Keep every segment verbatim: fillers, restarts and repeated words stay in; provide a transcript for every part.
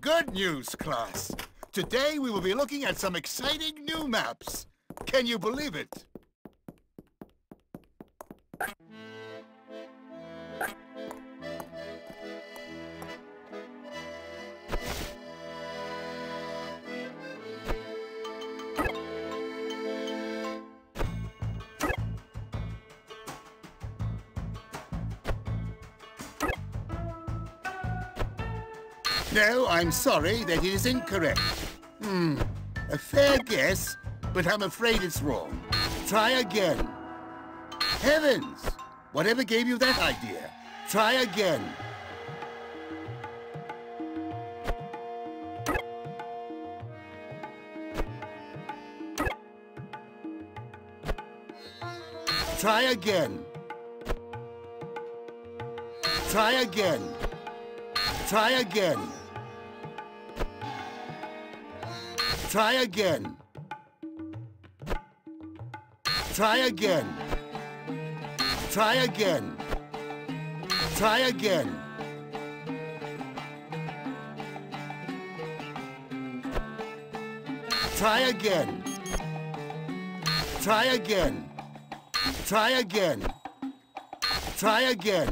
Good news, class. Today we will be looking at some exciting new maps. Can you believe it? No, I'm sorry, that is incorrect. Hmm, a fair guess, but I'm afraid it's wrong. Try again. Heavens! Whatever gave you that idea? Try again. Try again. Try again. Try again. Try again. Try again. Try again. Try again. Try again. Try again. Try again. Try again.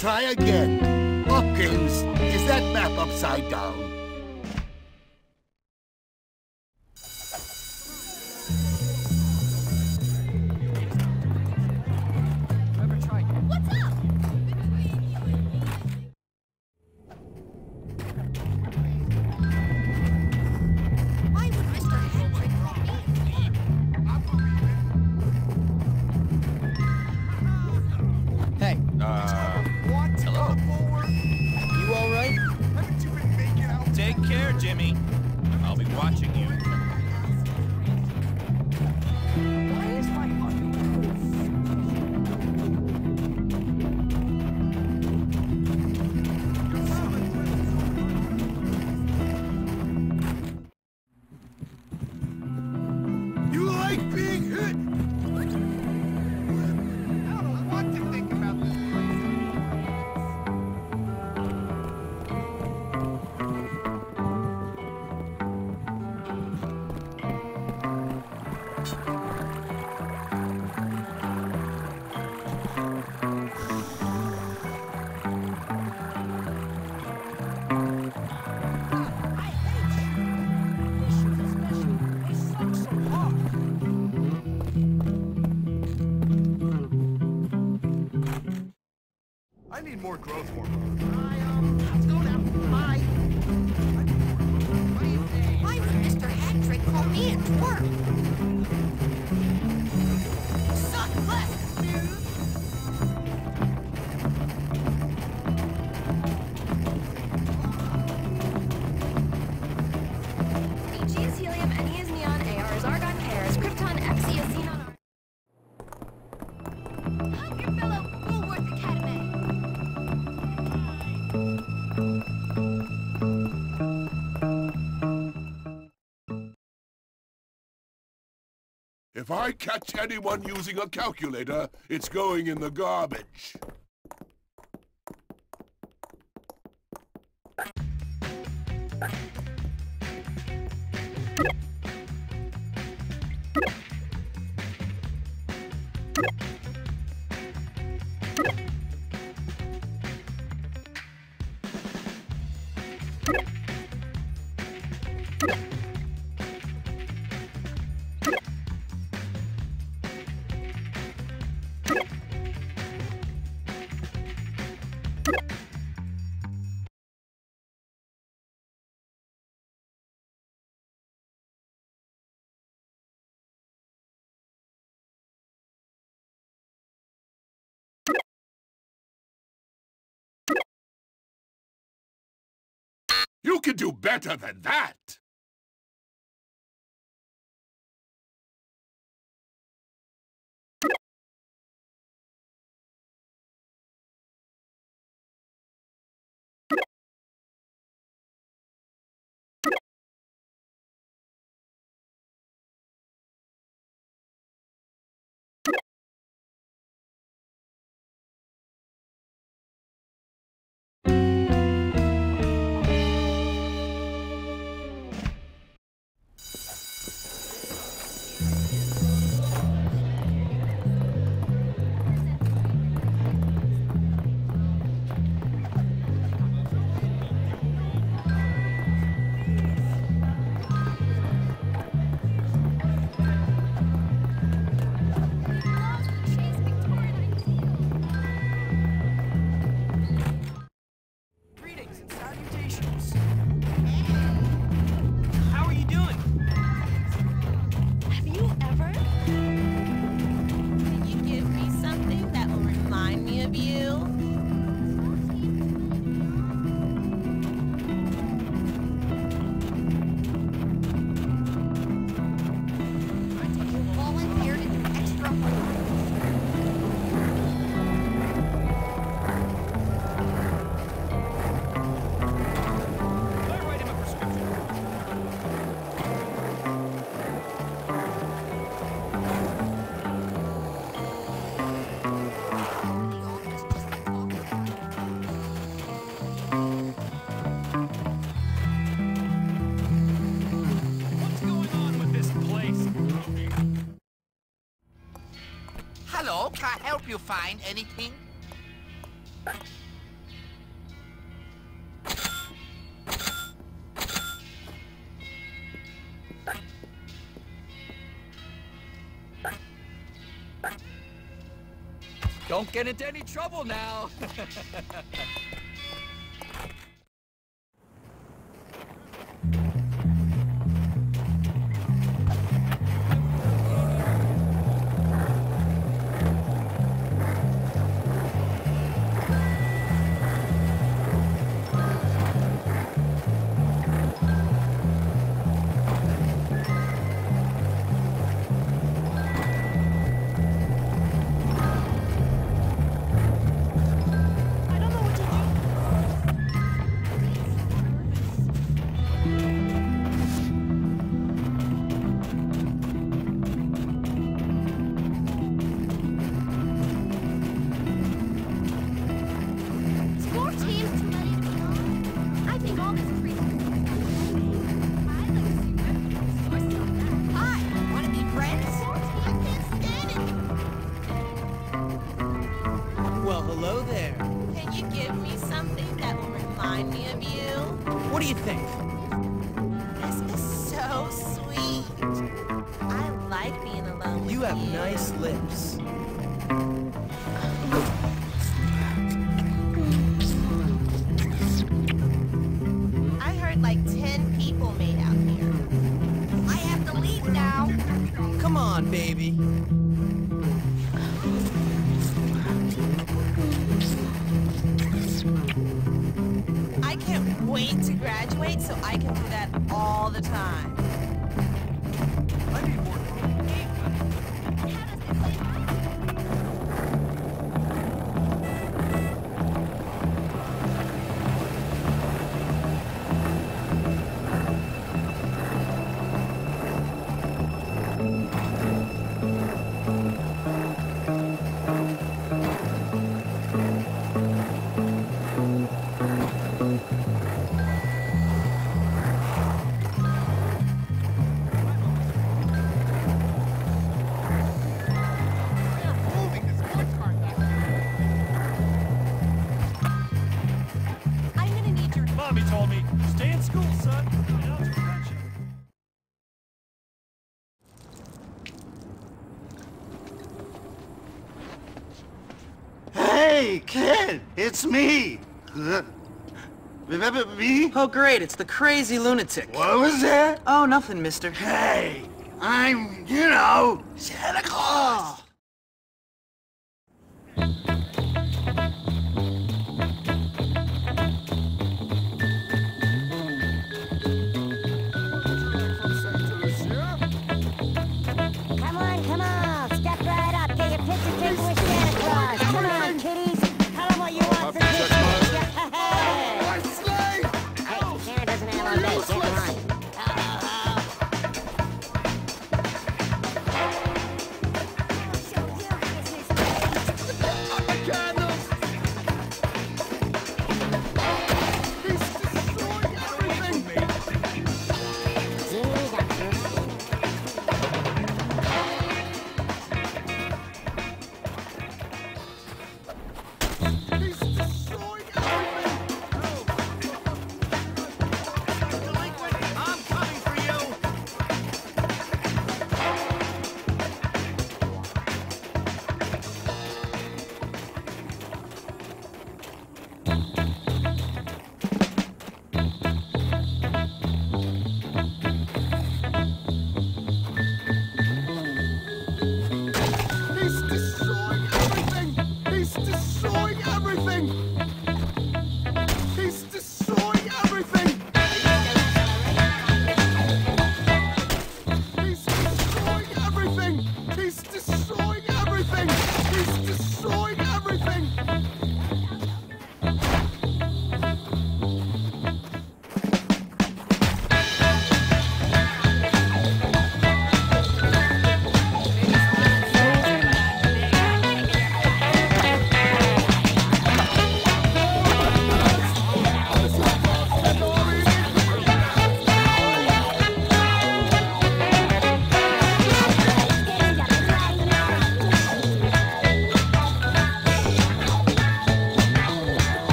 Try again. Hopkins, is that map upside down? What's up? Why would Mister Henry wrong? Hey. Uh... Hello? You all right? Haven't you been making out? Take care, Jimmy. I'll be watching you. Why is my heart? You like being hit? More growth hormone. Let's go now. Bye. Why would Mister Hattrick call me a twerp? Suck less, dude. E G is helium, N E is neon, A R is argon, K R is krypton, X E is xenon. Hug your fellow Woolworth Academy. If I catch anyone using a calculator, it's going in the garbage. You can do better than that! Can I help you find anything? Don't get into any trouble now. Hey, kid, it's me. Remember me? Oh, great, it's the crazy lunatic. What was that? Oh, nothing, mister. Hey, I'm, you know, Santa Claus.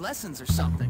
Lessons or something.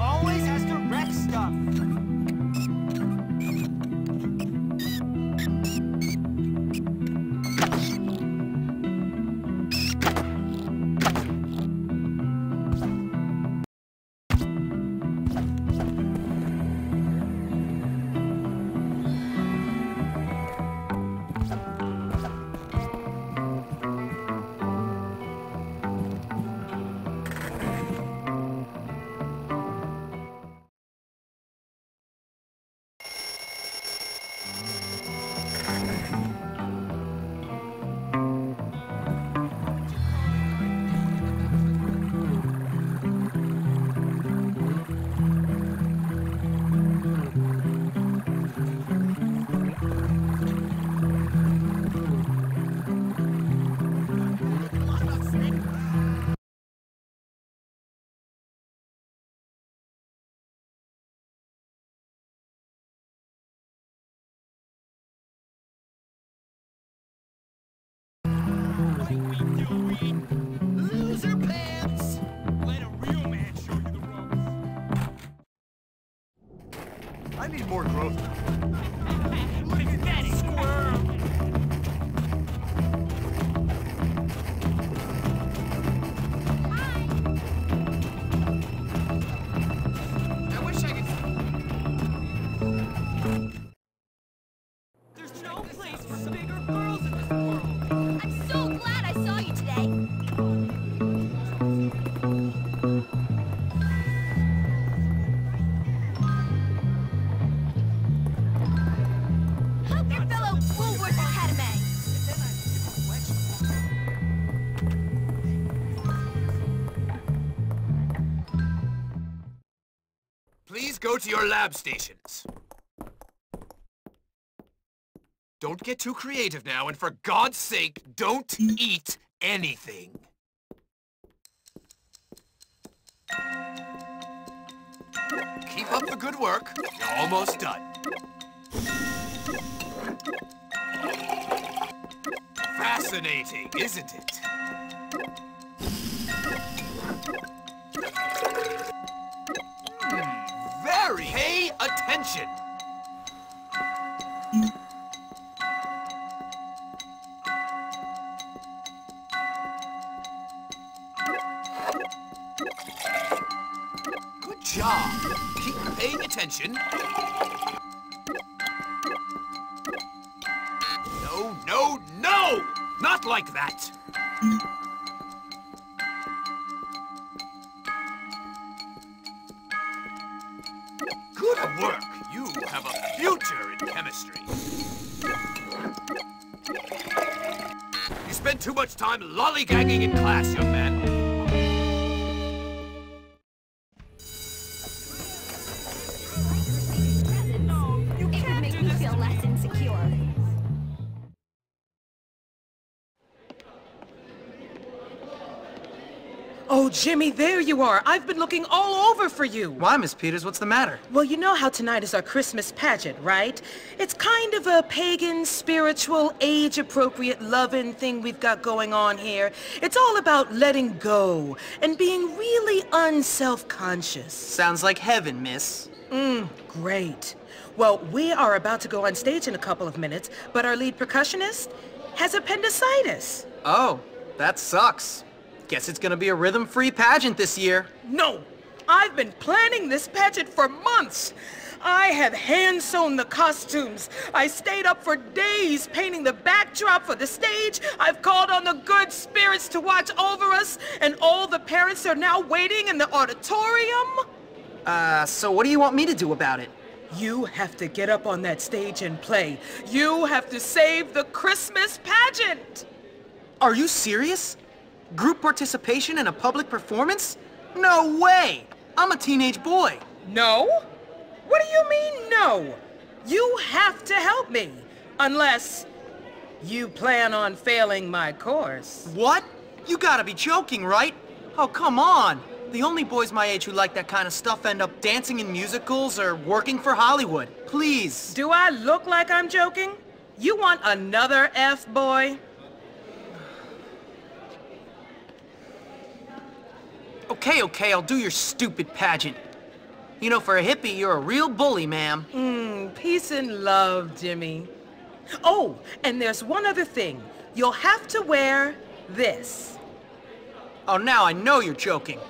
always has to wreck stuff. Loser pants! Let a real man show you the ropes. I need more growth. Look at that squirrel! I wish I could. There's no place for bigger girls in this world. I'm so glad I saw you today. Go to your lab stations. Don't get too creative now, and for God's sake, don't eat anything. Keep up the good work. You're almost done. Fascinating, isn't it? Pay attention! Good job! Keep paying attention. No, no, no! Not like that! Work. You have a future in chemistry. You spend too much time lollygagging in class, young man. No, you it can't would make do me feel thing. Less insecure. Oh, Jimmy, there you are. I've been looking all over for you. Why, Miss Peters? What's the matter? Well, you know how tonight is our Christmas pageant, right? It's kind of a pagan, spiritual, age-appropriate, loving thing we've got going on here. It's all about letting go and being really unself-conscious. Sounds like heaven, miss. Mmm, great. Well, we are about to go on stage in a couple of minutes, but our lead percussionist has appendicitis. Oh, that sucks. Guess it's gonna be a rhythm-free pageant this year. No! I've been planning this pageant for months! I have hand-sewn the costumes. I stayed up for days painting the backdrop for the stage. I've called on the good spirits to watch over us, and all the parents are now waiting in the auditorium. Uh, so what do you want me to do about it? You have to get up on that stage and play. You have to save the Christmas pageant! Are you serious? Group participation in a public performance? No way! I'm a teenage boy. No? What do you mean, no? You have to help me. Unless you plan on failing my course. What? You gotta be joking, right? Oh, come on. The only boys my age who like that kind of stuff end up dancing in musicals or working for Hollywood. Please. Do I look like I'm joking? You want another F-boy? Okay, okay, I'll do your stupid pageant. You know, for a hippie, you're a real bully, ma'am. Mmm, peace and love, Jimmy. Oh, and there's one other thing. You'll have to wear this. Oh, now I know you're joking.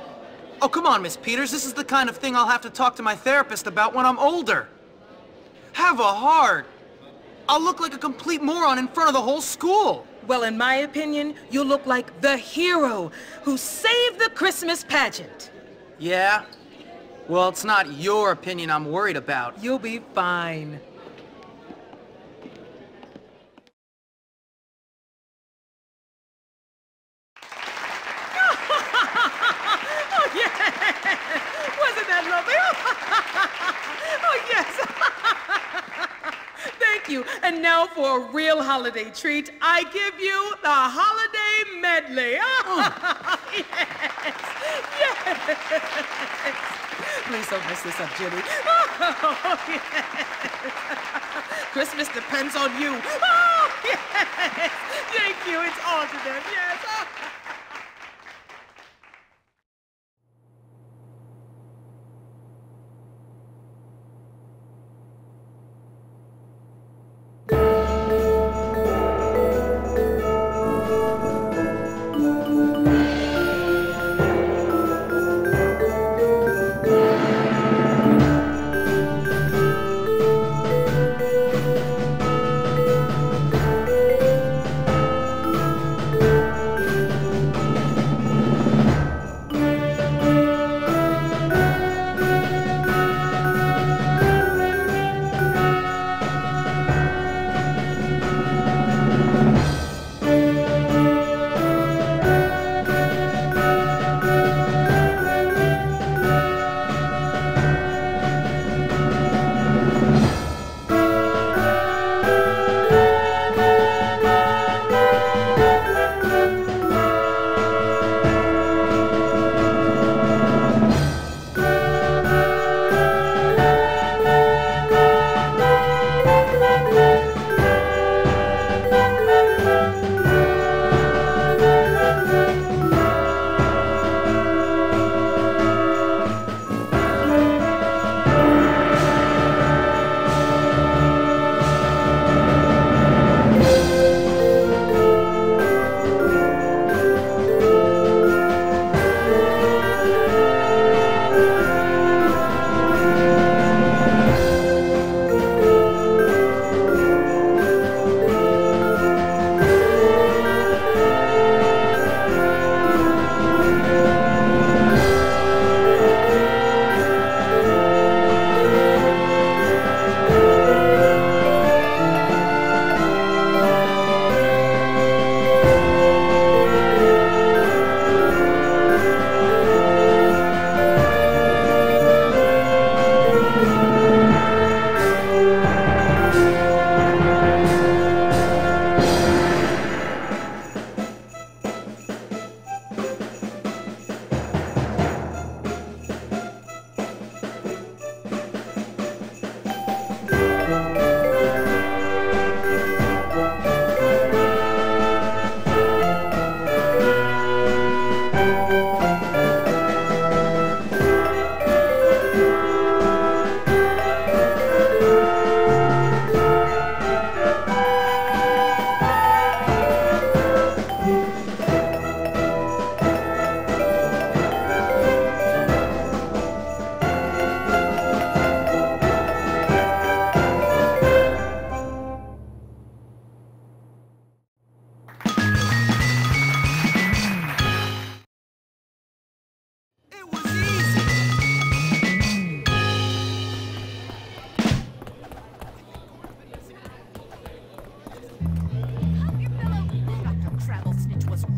Oh, come on, Miss Peters. This is the kind of thing I'll have to talk to my therapist about when I'm older. Have a heart. I'll look like a complete moron in front of the whole school. Well, in my opinion, you look like the hero who saved the Christmas pageant. Yeah? Well, it's not your opinion I'm worried about. You'll be fine. Oh, yeah! Wasn't that lovely? Oh, yes! Thank you. And now for a real holiday treat, I give you the holiday medley. Oh, yes! Yes! Please don't mess this up, Jimmy. Oh, yes. Christmas depends on you. Oh, yes. Thank you. It's all to them. Yes. Oh.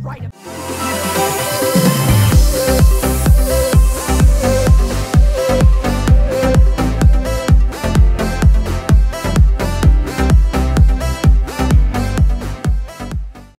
Right up.